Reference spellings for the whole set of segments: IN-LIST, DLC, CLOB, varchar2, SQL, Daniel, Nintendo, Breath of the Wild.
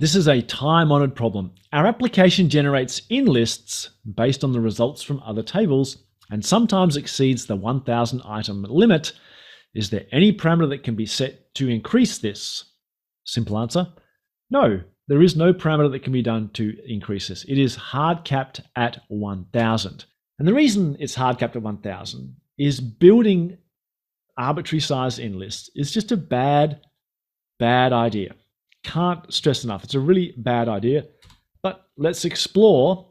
This is a time-honored problem. Our application generates in-lists based on the results from other tables and sometimes exceeds the 1,000 item limit. Is there any parameter that can be set to increase this? Simple answer, no. There is no parameter that can be done to increase this. It is hard capped at 1,000. And the reason it's hard capped at 1,000 is building arbitrary size in lists is just a bad idea. Can't stress enough. It's a really bad idea. But let's explore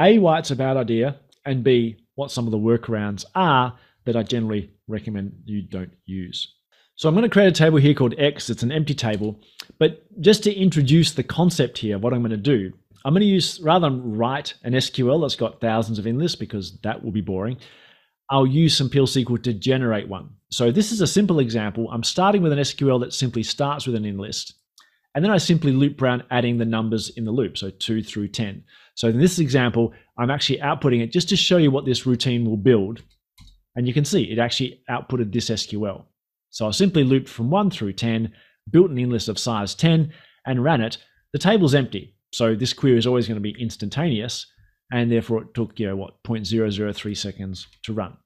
A, why it's a bad idea, and B, what some of the workarounds are that I generally recommend you don't use. So I'm going to create a table here called X. It's an empty table. But just to introduce the concept here, what I'm going to do, I'm going to use, rather than write an SQL that's got thousands of in-lists because that will be boring, I'll use some PL SQL to generate one. So this is a simple example. I'm starting with an SQL that simply starts with an in-list. And then I simply loop around adding the numbers in the loop, so 2 through 10. So in this example, I'm actually outputting it just to show you what this routine will build. And you can see it actually outputted this SQL. So I simply looped from 1 through 10, built an in-list of size 10, and ran it. The table's empty, so this query is always going to be instantaneous, and therefore it took, you know, what, 0.003 seconds to run.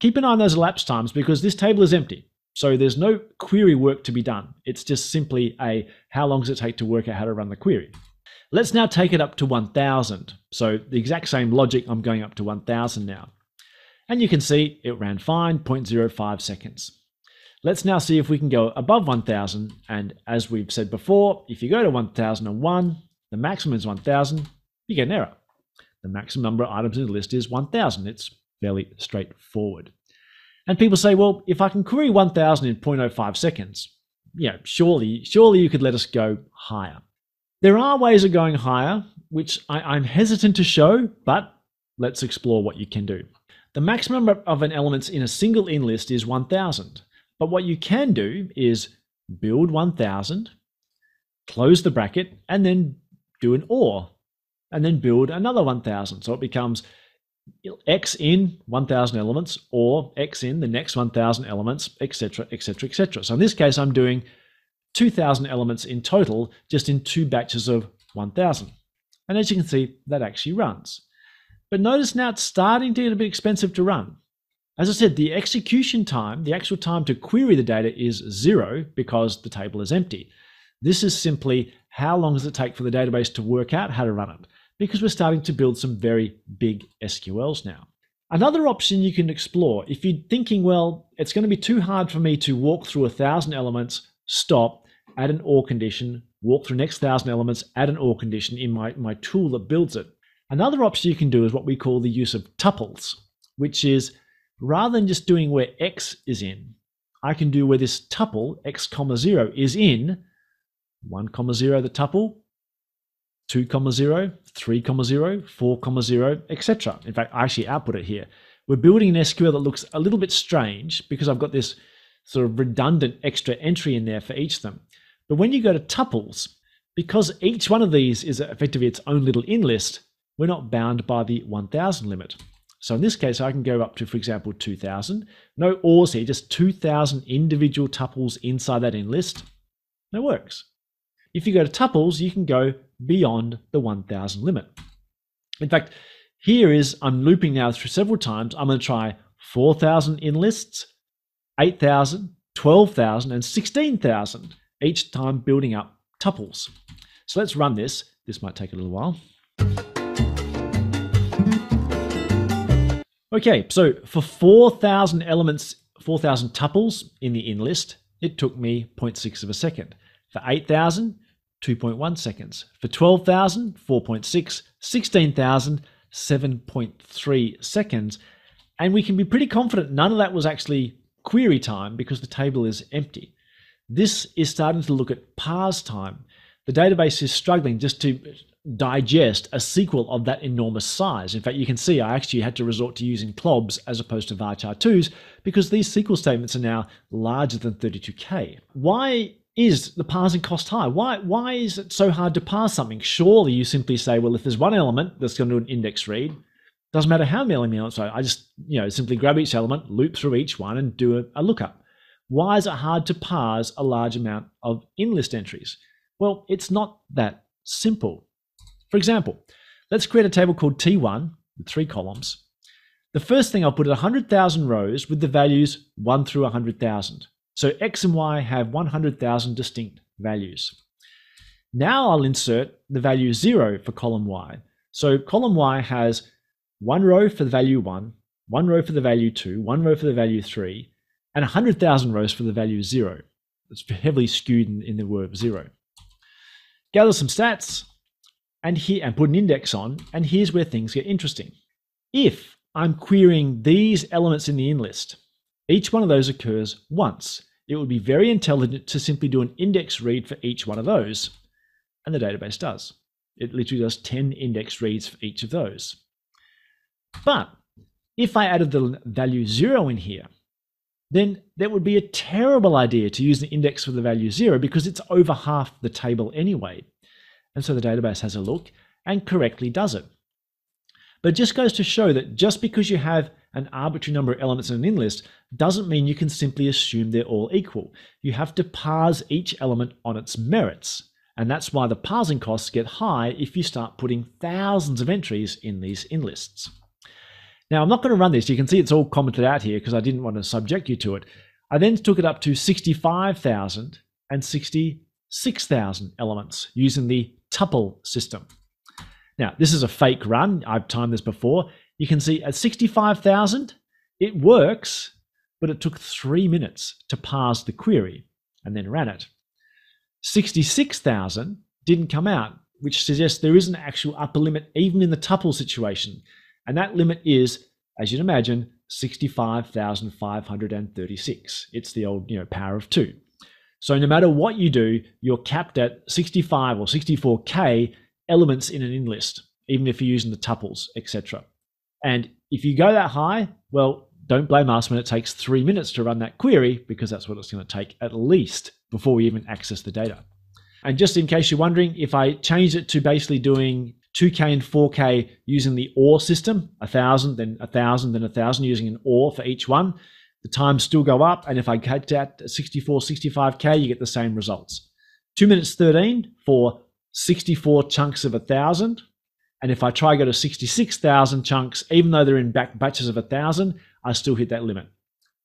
Keep an eye on those elapsed times because this table is empty. So there's no query work to be done. It's just simply a how long does it take to work out how to run the query. Let's now take it up to 1,000. So the exact same logic, I'm going up to 1,000 now. And you can see it ran fine, 0.05 seconds. Let's now see if we can go above 1,000. And as we've said before, if you go to 1,001, the maximum is 1,000, you get an error. The maximum number of items in the list is 1,000. It's fairly straightforward. And people say, well, if I can query 1,000 in 0.05 seconds, you know, surely you could let us go higher. There are ways of going higher, which I'm hesitant to show, but let's explore what you can do. The maximum number of an elements in a single in-list is 1,000. But what you can do is build 1,000, close the bracket, and then do an OR, and then build another 1,000. So it becomes X in 1,000 elements, or X in the next 1,000 elements, etc., etc., etc. So in this case, I'm doing 2,000 elements in total, just in two batches of 1,000. And as you can see, that actually runs. But notice now it's starting to get a bit expensive to run. As I said, the execution time, the actual time to query the data is 0 because the table is empty. This is simply how long does it take for the database to work out how to run it, because we're starting to build some very big SQLs now. Another option you can explore, if you're thinking, well, it's going to be too hard for me to walk through 1,000 elements, stop, add an OR condition, walk through next 1,000 elements, add an OR condition in my tool that builds it. Another option you can do is what we call the use of tuples, which is rather than just doing where X is in, I can do where this tuple, X, 0, is in 1, 0, the tuple, 2, 0, 3, 0, 4, 0, etc. In fact, I actually output it here. We're building an SQL that looks a little bit strange because I've got this sort of redundant extra entry in there for each of them. But when you go to tuples, because each one of these is effectively its own little in-list, we're not bound by the 1,000 limit. So in this case, I can go up to, for example, 2,000. No ORs here, just 2,000 individual tuples inside that in-list. That works. If you go to tuples, you can go beyond the 1,000 limit. In fact, here is, I'm looping now through several times. I'm going to try 4,000 in-lists, 8,000, 12,000, and 16,000, each time building up tuples. So let's run this. This might take a little while. Okay, so for 4,000 elements, 4,000 tuples in the in-list, it took me 0.6 of a second. For 8,000, 2.1 seconds. For 12,000, 4.6, 16,000, 7.3 seconds. And we can be pretty confident none of that was actually query time because the table is empty. This is starting to look at parse time. The database is struggling just to digest a SQL of that enormous size. In fact, you can see I actually had to resort to using CLOBs as opposed to varchar2s because these SQL statements are now larger than 32K. Why is the parsing cost high? Why is it so hard to parse something? Surely you simply say, well, if there's one element that's going to do an index read, doesn't matter how many elements, I just, you know, simply grab each element, loop through each one and do a lookup. Why is it hard to parse a large amount of in-list entries? Well, it's not that simple. For example, let's create a table called T1 with 3 columns. The first thing I'll put 100,000 rows with the values 1 through 100,000. So X and Y have 100,000 distinct values. Now I'll insert the value 0 for column Y. So column Y has one row for the value 1, one row for the value 2, one row for the value 3, and 100,000 rows for the value 0. It's heavily skewed in the word 0. Gather some stats and put an index on, and here's where things get interesting. If I'm querying these elements in the in-list, each one of those occurs once. It would be very intelligent to simply do an index read for each one of those, and the database does. It literally does 10 index reads for each of those. But if I added the value 0 in here, then that would be a terrible idea to use the index for the value 0 because it's over half the table anyway. And so the database has a look and correctly does it. But it just goes to show that just because you have an arbitrary number of elements in an in-list doesn't mean you can simply assume they're all equal. You have to parse each element on its merits. And that's why the parsing costs get high if you start putting thousands of entries in these in-lists. Now, I'm not going to run this. You can see it's all commented out here because I didn't want to subject you to it. I then took it up to 65,000 and 66,000 elements using the tuple system. Now, this is a fake run. I've timed this before. You can see at 65,000, it works, but it took 3 minutes to parse the query and then ran it. 66,000 didn't come out, which suggests there is an actual upper limit even in the tuple situation. And that limit is, as you'd imagine, 65,536. It's the old, power of 2. So no matter what you do, you're capped at 65 or 64K elements in an in-list, even if you're using the tuples, etc. And if you go that high, well, don't blame us when it takes 3 minutes to run that query, because that's what it's going to take at least before we even access the data. And just in case you're wondering, if I changed it to basically doing 2K and 4K using the OR system, 1,000, then 1,000, then 1,000, using an OR for each one, the times still go up. And if I cut that 64, 65K, you get the same results. 2 minutes 13 for 64 chunks of 1,000. And if I try go to 66,000 chunks, even though they're in batches of 1,000, I still hit that limit.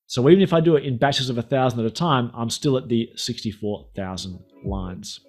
So even if I do it in batches of 1,000 at a time, I'm still at the 64,000 lines.